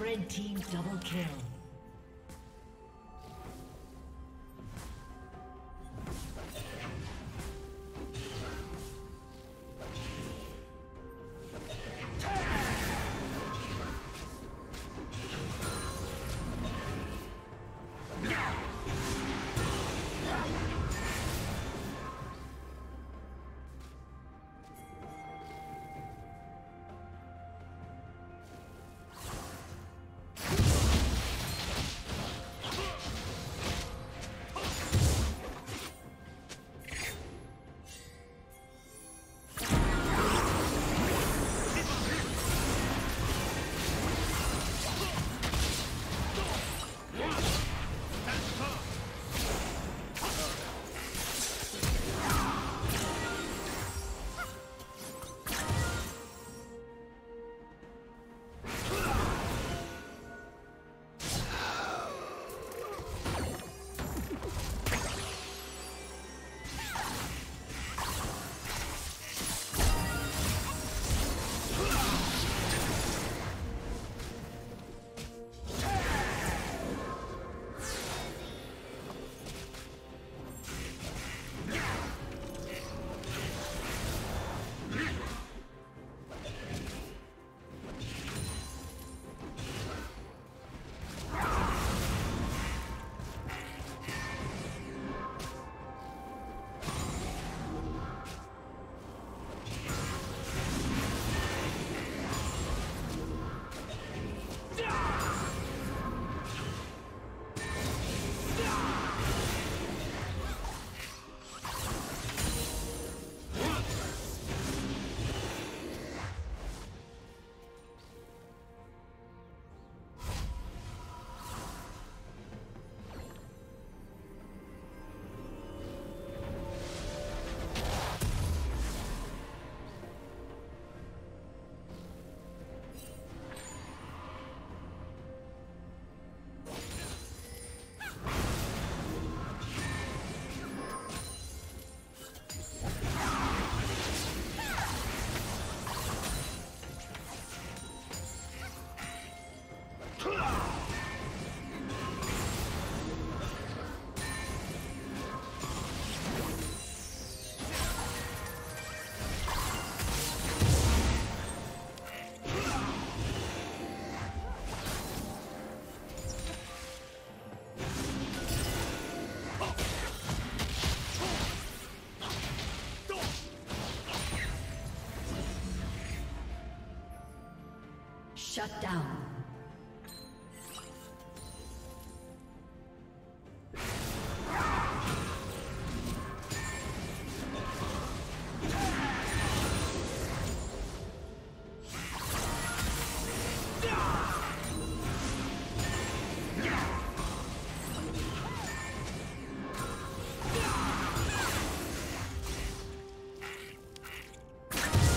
Red team double kill. Shut down.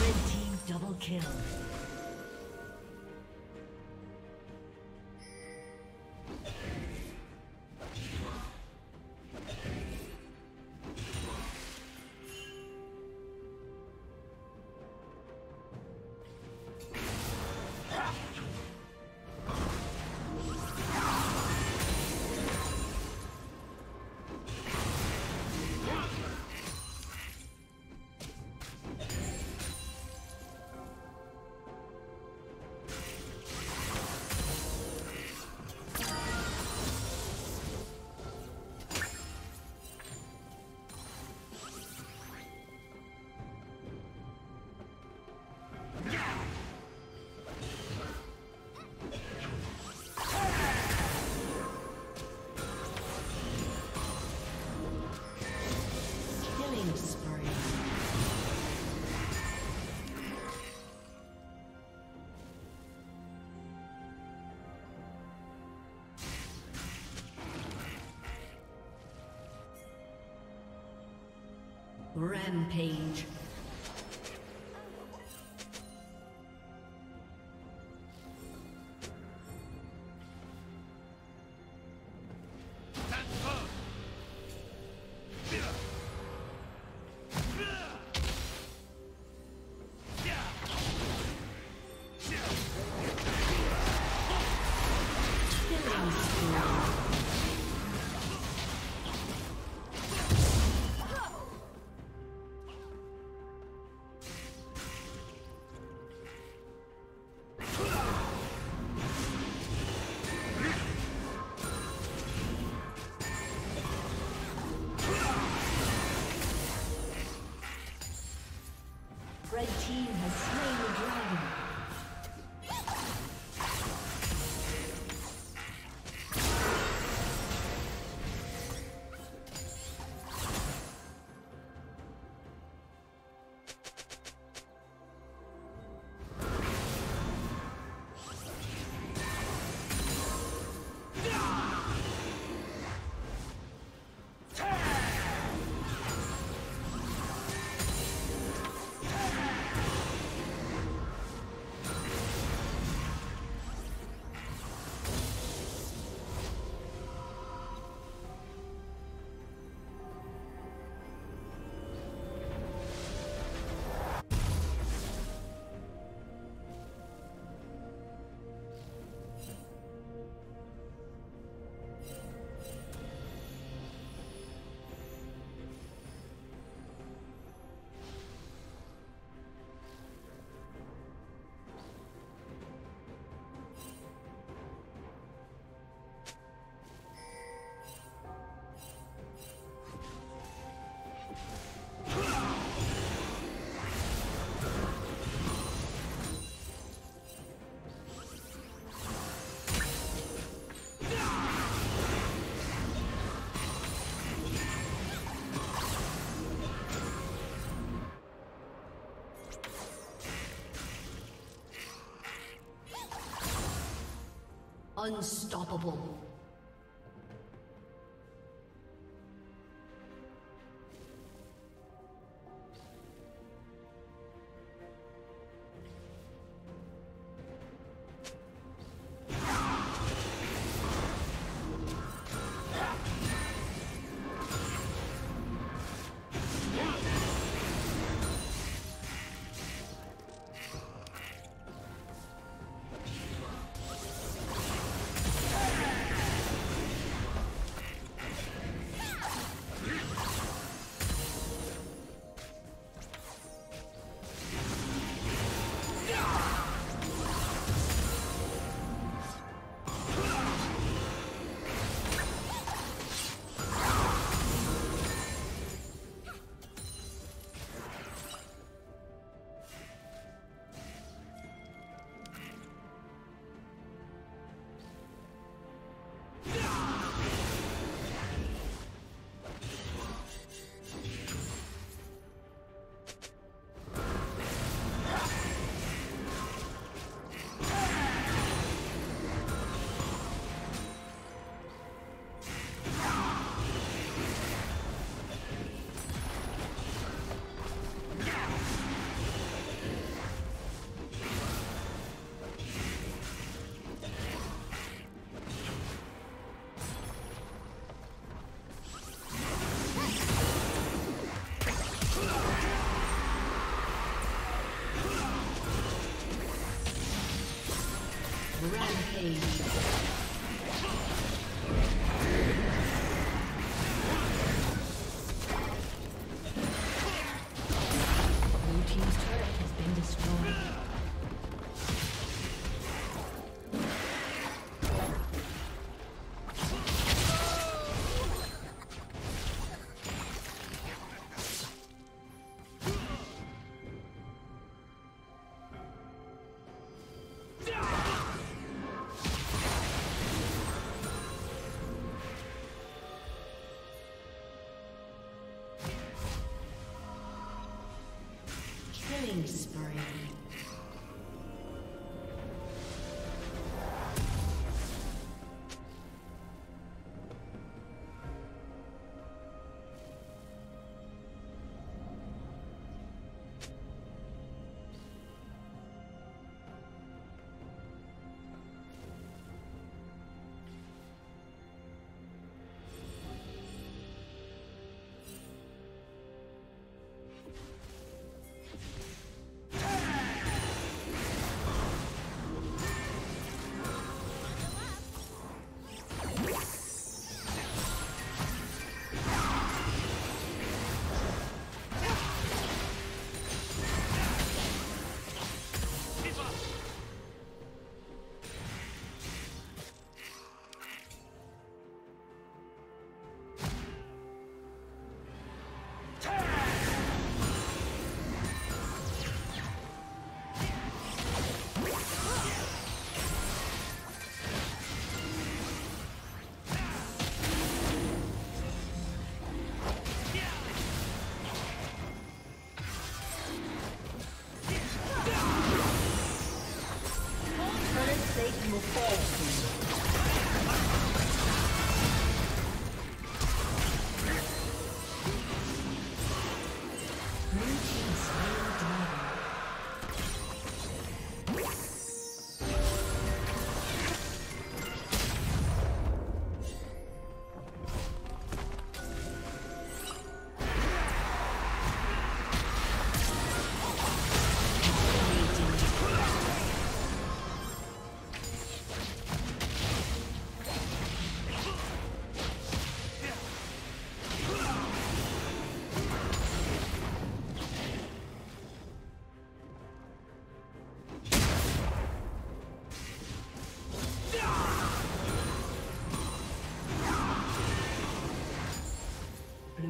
Red team double kill. Rampage. Unstoppable. Blue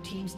team's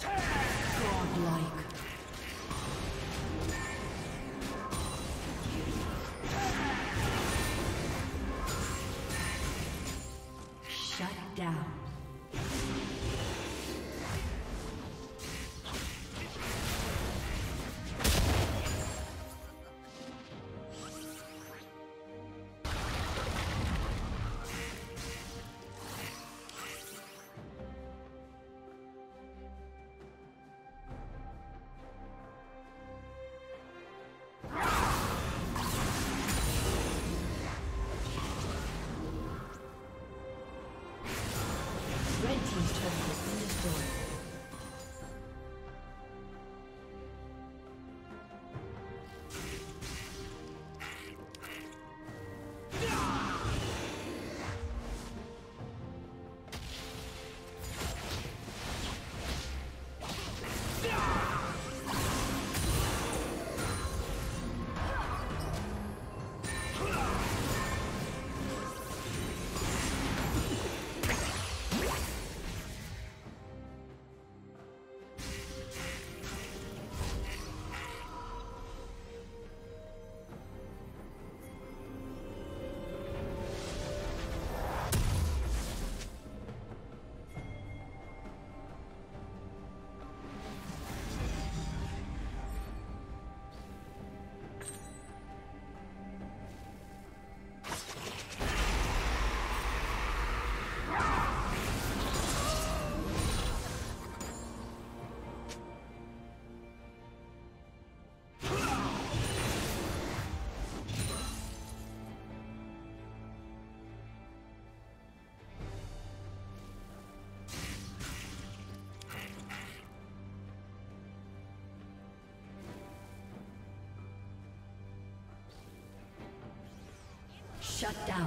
Godlike. Shut down. Shut down.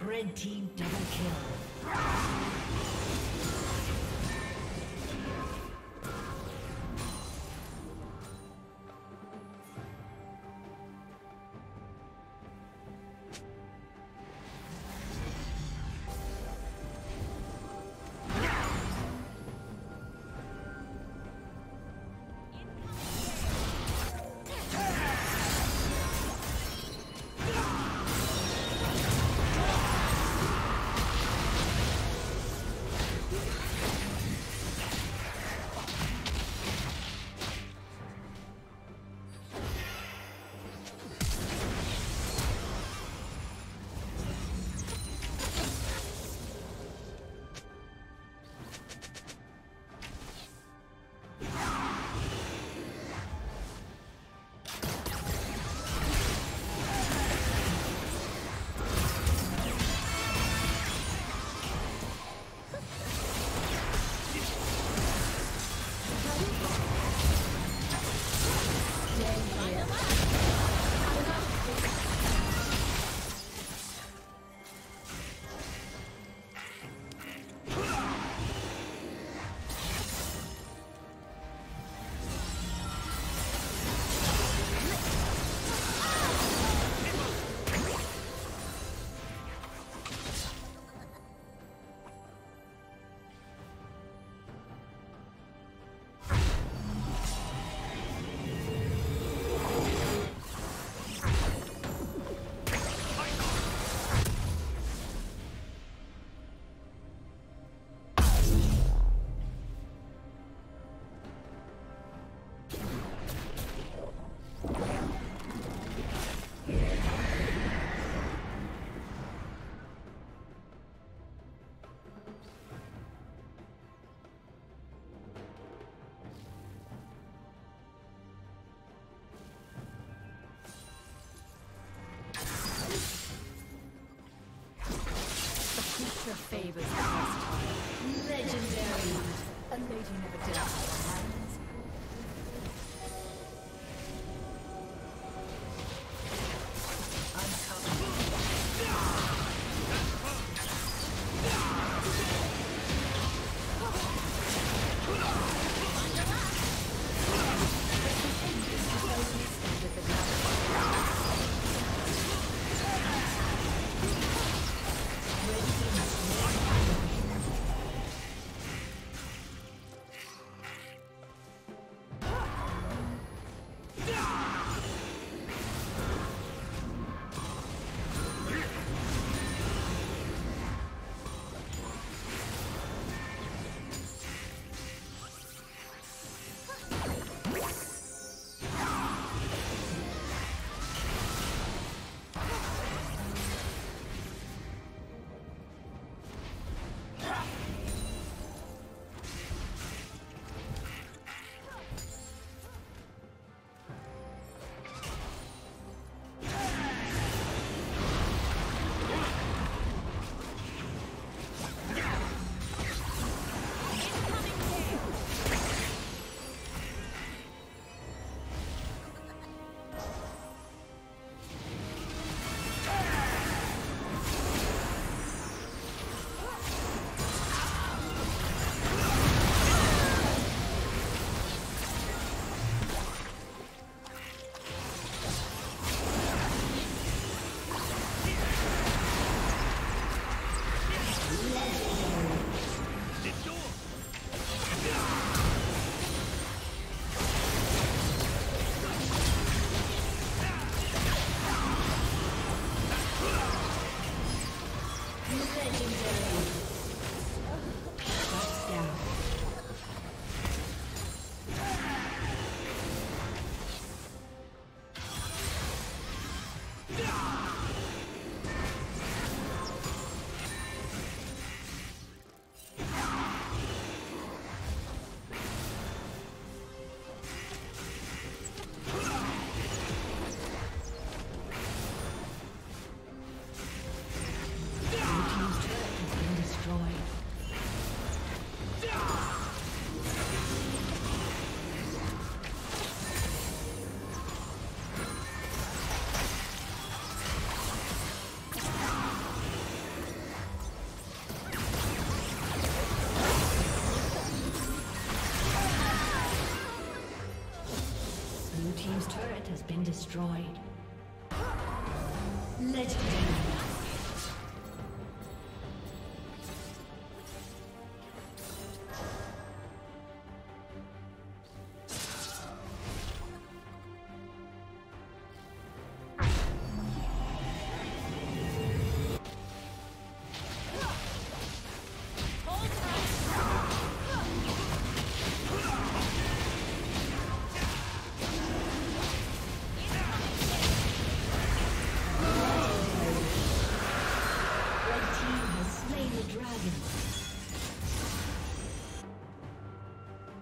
Red team double kill. Keep the favors past. Legendary. A lady never dies.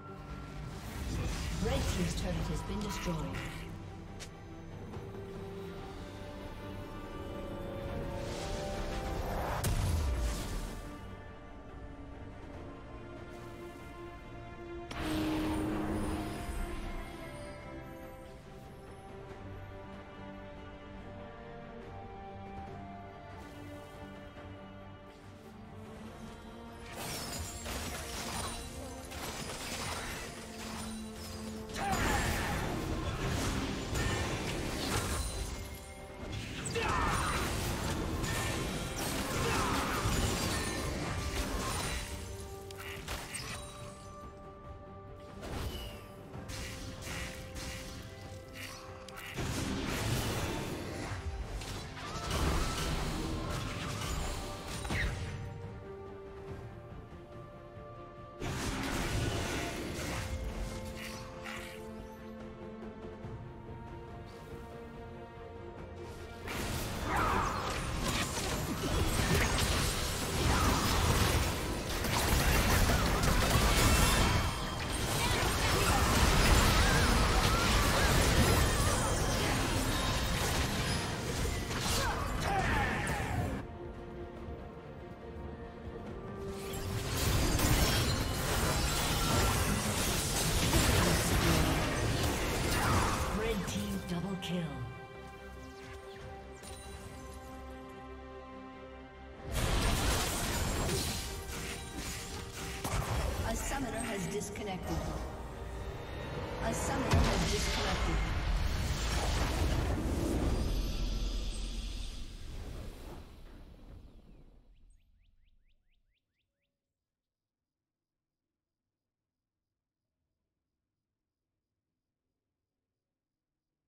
Destroyed. Legendary. Destroyed. Disconnected. A summoner.